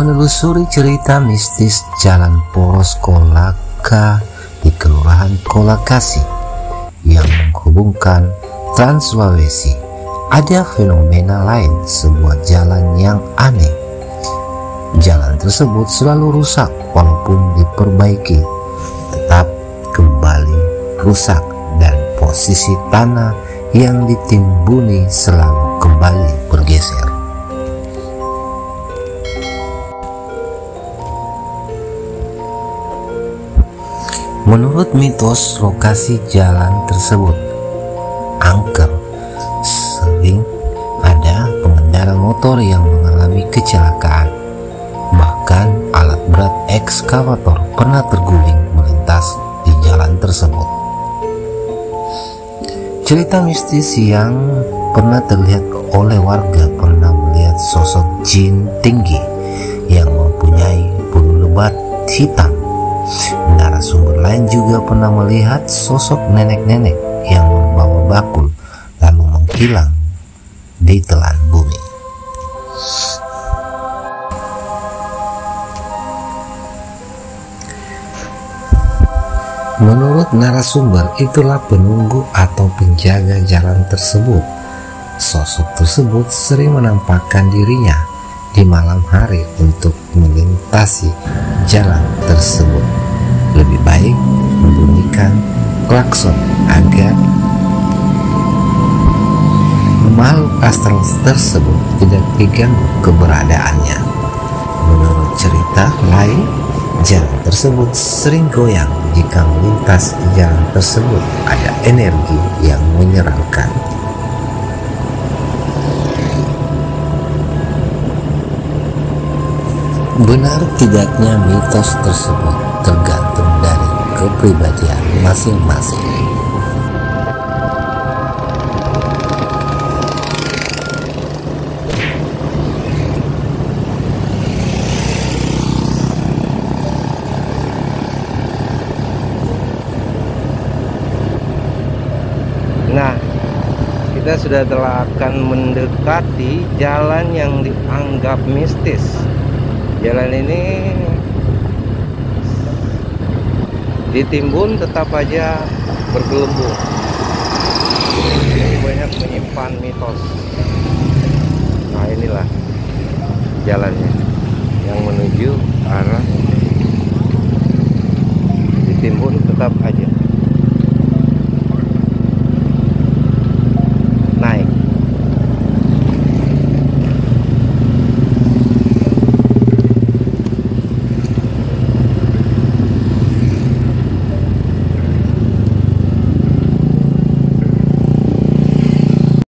menelusuri cerita mistis Jalan Poros Kolaka di Kelurahan Kolakasi yang menghubungkan Trans Sulawesi, ada fenomena lain, sebuah jalan yang aneh. Jalan tersebut selalu rusak walaupun diperbaiki, tetap kembali rusak, dan posisi tanah yang ditimbuni selalu kembali bergeser. Menurut mitos, lokasi jalan tersebut angker, sering ada pengendara motor yang mengalami kecelakaan. Bahkan alat berat ekskavator pernah terguling melintas di jalan tersebut. Cerita mistis yang pernah terlihat oleh warga pernah melihat sosok jin tinggi yang mempunyai bulu lebat hitam. Narasumber lain juga pernah melihat sosok nenek-nenek yang membawa bakul lalu menghilang di telan bumi. Menurut narasumber, itulah penunggu atau penjaga jalan tersebut. Sosok tersebut sering menampakkan dirinya di malam hari untuk melintasi jalan tersebut. Lebih baik membunyikan klakson agar makhluk astral tersebut tidak diganggu keberadaannya. Menurut cerita lain, jalan tersebut sering goyang jika melintas di jalan tersebut ada energi yang menyeramkan. Benar tidaknya mitos tersebut tergantung dari kepribadian masing-masing. Nah, kita sudah telah akan mendekati jalan yang dianggap mistis. Jalan ini ditimbun tetap aja bergelembung. Ini banyak menyimpan mitos. Nah, inilah jalannya yang menuju arah ditimbun tetap aja